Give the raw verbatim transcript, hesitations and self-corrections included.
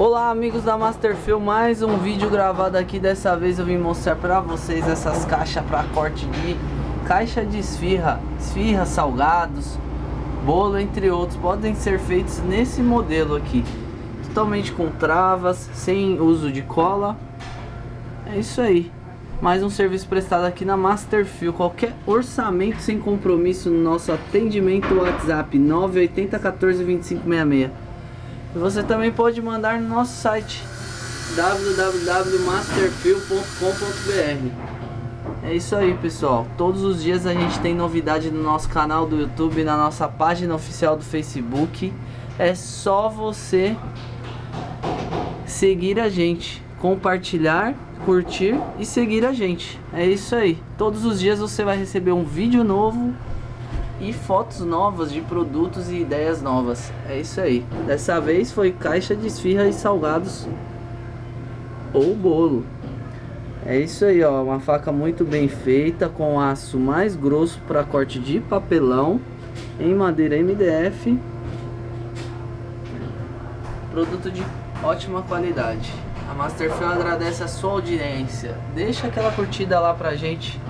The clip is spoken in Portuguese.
Olá amigos da Masterfil, mais um vídeo gravado aqui. Dessa vez eu vim mostrar pra vocês essas caixas para corte de caixa de esfirra, esfirra, salgados, bolo, entre outros. Podem ser feitos nesse modelo aqui, totalmente com travas, sem uso de cola. É isso aí, mais um serviço prestado aqui na Masterfil. Qualquer orçamento sem compromisso no nosso atendimento WhatsApp nove oito zero um quatro dois cinco seis seis. Você também pode mandar no nosso site w w w ponto masterfil ponto com ponto b r. É isso aí, pessoal. Todos os dias a gente tem novidade no nosso canal do YouTube, na nossa página oficial do Facebook. É só você seguir a gente, compartilhar, curtir e seguir a gente. É isso aí. Todos os dias você vai receber um vídeo novo e fotos novas de produtos e ideias novas. É isso aí. Dessa vez foi caixa de esfirra e salgados ou bolo. É isso aí, ó. Uma faca muito bem feita, com aço mais grosso para corte de papelão, em madeira M D F. Produto de ótima qualidade. A Masterfil agradece a sua audiência. Deixa aquela curtida lá pra gente.